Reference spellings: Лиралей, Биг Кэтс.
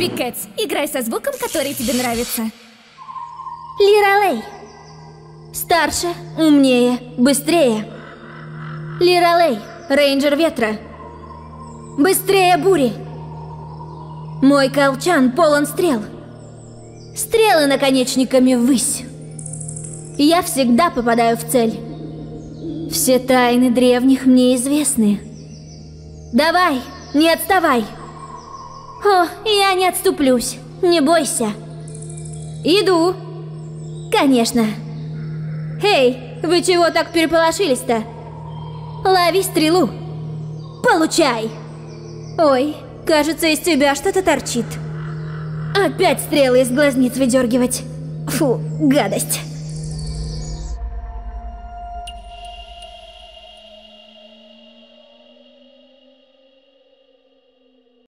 Биг Кэтс, играй со звуком, который тебе нравится. Лиралей. Старше, умнее, быстрее. Лиралей, рейнджер ветра. Быстрее бури. Мой колчан полон стрел. Стрелы наконечниками ввысь. Я всегда попадаю в цель. Все тайны древних мне известны. Давай, не отставай. О, я не отступлюсь, не бойся. Иду. Конечно. Эй, вы чего так переполошились-то? Лови стрелу. Получай. Ой, кажется, из тебя что-то торчит. Опять стрелы из глазниц выдергивать. Фу, гадость.